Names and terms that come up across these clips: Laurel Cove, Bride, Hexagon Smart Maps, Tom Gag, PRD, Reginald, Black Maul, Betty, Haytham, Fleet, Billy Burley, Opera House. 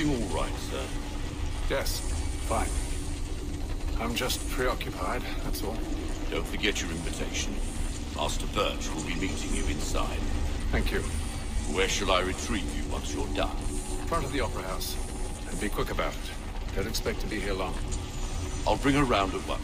Everything all right, sir? Yes, fine. I'm just preoccupied, that's all. Don't forget your invitation. Master Birch will be meeting you inside. Thank you. Where shall I retrieve you once you're done? Front of the Opera House. And be quick about it. Don't expect to be here long. I'll bring her round at once.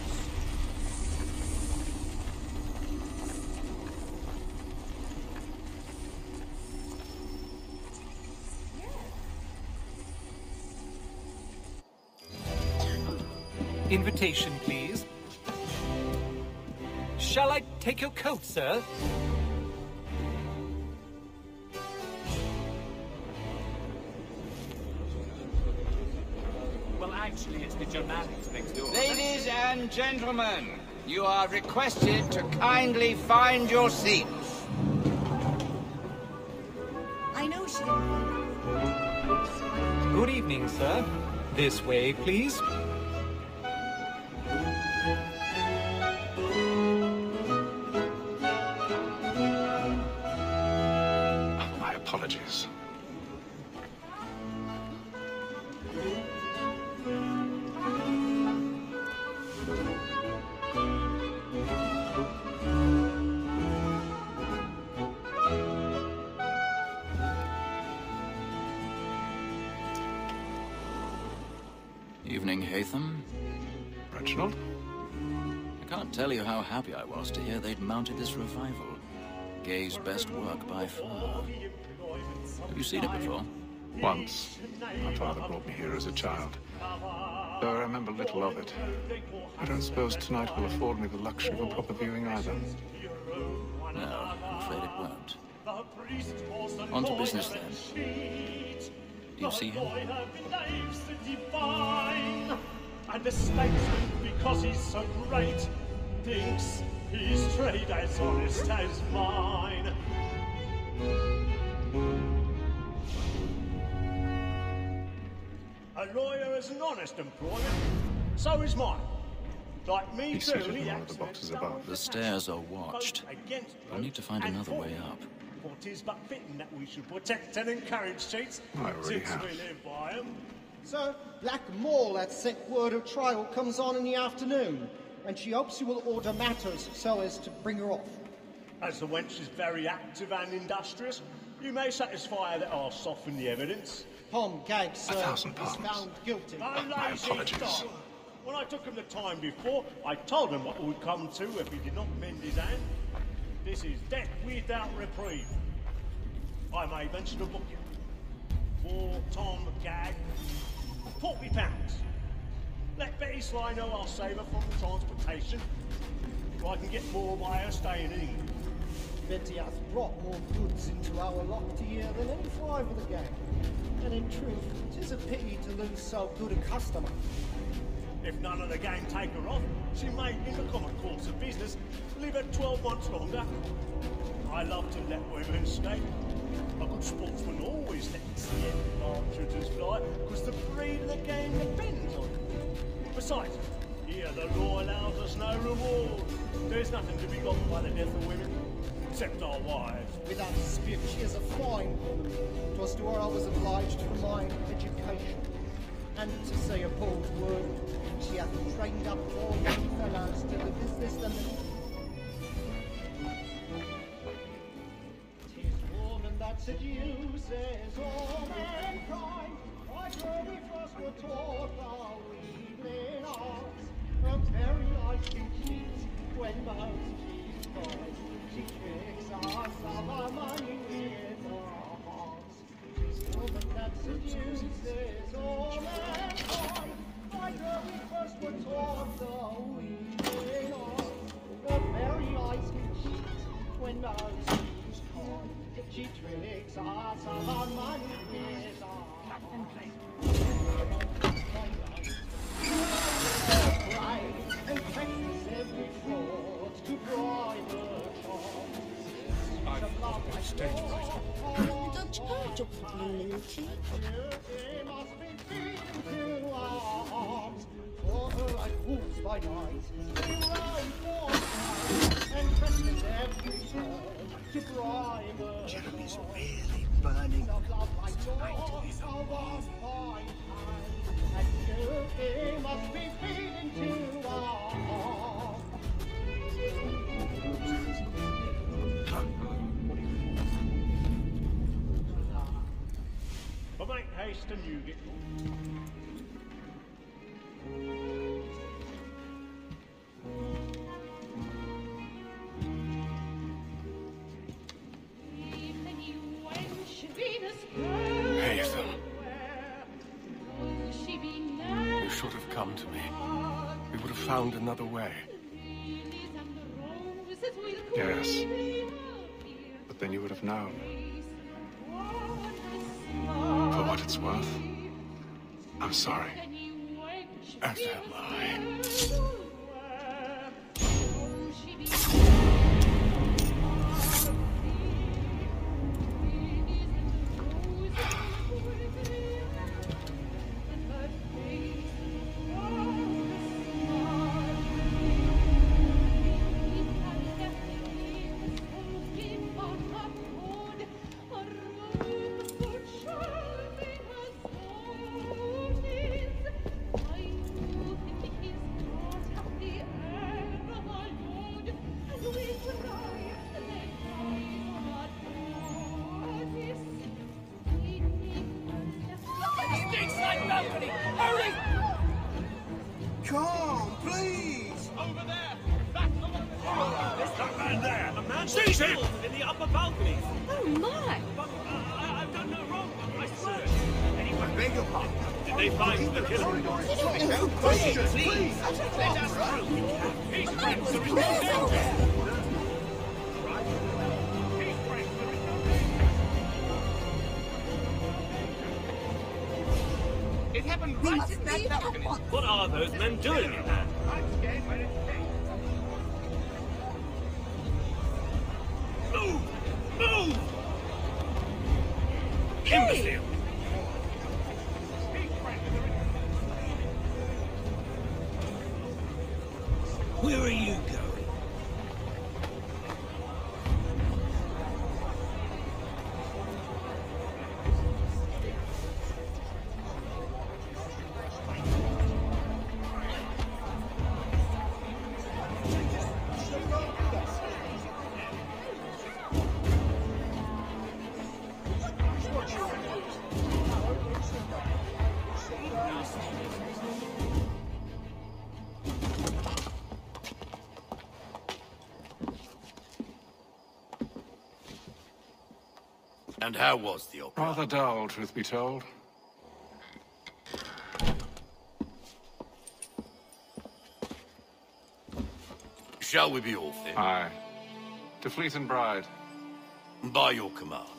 Invitation, please. Shall I take your coat, sir? Well, actually, it's the journalists next door. Ladies and gentlemen, you are requested to kindly find your seats. I know she... Good evening, sir. This way, please. Apologies. Evening, Haytham. Reginald? I can't tell you how happy I was to hear they'd mounted this revival. Gay's best work by far. Have you seen it before? Once. My father brought me here as a child, though I remember little of it. I don't suppose tonight will afford me the luxury of a proper viewing either. No, I'm afraid it won't. On to business then. Do you see him? And the statesman, because he's so great, thinks he's trade as honest as mine. A lawyer is an honest employer, so is mine. Like me, he's too, he acts the boxes above. The stairs are watched. I need to find another way up. For 'tis but fitting that we should protect and encourage cheats, since we live by 'em. So, Black Maul, that sick word of trial, comes on in the afternoon, and she hopes you will order matters so as to bring her off. As the wench is very active and industrious, you may satisfy her that I'll soften the evidence. Tom Gag, sir, is found guilty. My apologies. When I took him the time before, I told him what would come to if he did not mend his hand. This is death without reprieve. I may mention a booking for Tom Gag, £40. Let Betty Sly know I'll save her from the transportation, so I can get more by her staying in. Betty hath brought more goods into our lot to year than any five of the gang, and in truth, 'tis a pity to lose so good a customer. If none of the gang take her off, she may, in the common course of business, live at 12 months longer. I love to let women stay. A good sportsman always lets the archers fly, because the breed of the game depends on it. Besides, here the law allows us no reward. There's nothing to be got by the death of women, except our wives. Without dispute, she is a fine woman. 'Twas to her I was obliged for my education. And to say a bold word, she hath trained up all young fellows to the business and the... 'Tis woman that seduces all mankind, like where we first were taught our evening arts. From very eyes she cheats, when most she dies. She tricks us of our money with our hearts. She's woman that seduces all mankind, like her we first were taught the weeping arts. Her very eyes can cheat when most she's caught. She tricks us of our money with our hearts. And taxes every fraud to bribe the chance. Don't hurt your community. They must be beaten to our arms. For her I walk by night. Jeremy's really burning tonight. But make haste and you get found another way. Yes. But then you would have known. For what it's worth, I'm sorry. As am I. And how was the opera? Rather dull, truth be told. Shall we be off then? Aye. To Fleet and Bride. By your command.